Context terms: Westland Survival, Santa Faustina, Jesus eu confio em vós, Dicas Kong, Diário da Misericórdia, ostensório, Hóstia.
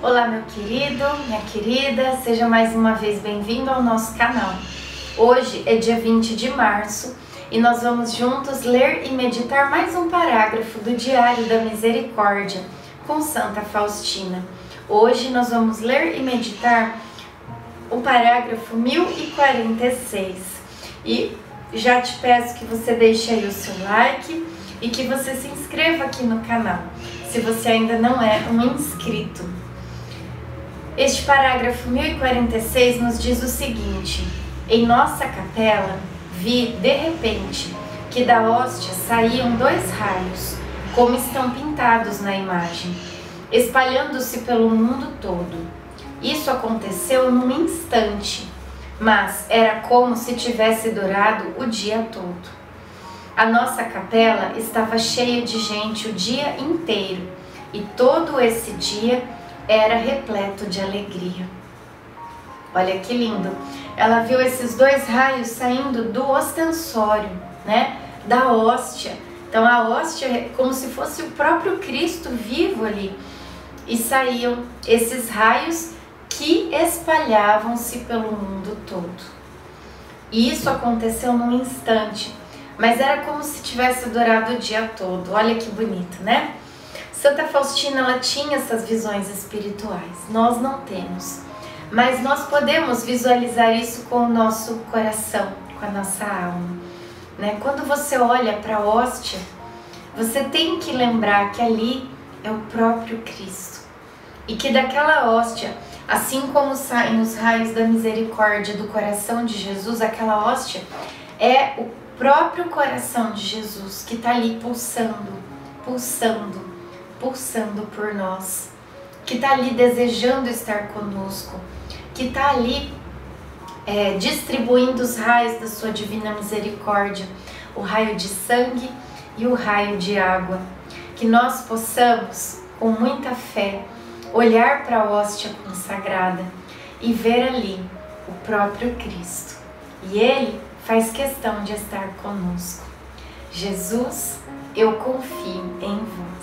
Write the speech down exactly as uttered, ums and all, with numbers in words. Olá, meu querido, minha querida, seja mais uma vez bem-vindo ao nosso canal. Hoje é dia vinte de março e nós vamos juntos ler e meditar mais um parágrafo do Diário da Misericórdia com Santa Faustina. Hoje nós vamos ler e meditar o parágrafo mil e quarenta e seis. E já te peço que você deixe aí o seu like e que você se inscreva aqui no canal, se você ainda não é um inscrito. Este parágrafo mil e quarenta e seis nos diz o seguinte: em nossa capela, vi, de repente, que da hóstia saíam dois raios, como estão pintados na imagem, espalhando-se pelo mundo todo. Isso aconteceu num instante, mas era como se tivesse durado o dia todo. A nossa capela estava cheia de gente o dia inteiro, e todo esse dia era repleto de alegria. Olha que lindo! Ela viu esses dois raios saindo do ostensório, né? Da hóstia. Então a hóstia é como se fosse o próprio Cristo vivo ali. E saíam esses raios que espalhavam-se pelo mundo todo. E isso aconteceu num instante, mas era como se tivesse durado o dia todo. Olha que bonito, né? Santa Faustina, ela tinha essas visões espirituais, nós não temos, mas nós podemos visualizar isso com o nosso coração, com a nossa alma, né? Quando você olha para a hóstia, você tem que lembrar que ali é o próprio Cristo e que daquela hóstia, assim como saem os raios da misericórdia do coração de Jesus, aquela hóstia é o próprio coração de Jesus que está ali pulsando, pulsando, pulsando por nós, que está ali desejando estar conosco, que está ali é, distribuindo os raios da sua divina misericórdia, o raio de sangue e o raio de água, que nós possamos, com muita fé, olhar para a hóstia consagrada e ver ali o próprio Cristo, e Ele faz questão de estar conosco. Jesus, eu confio em vós.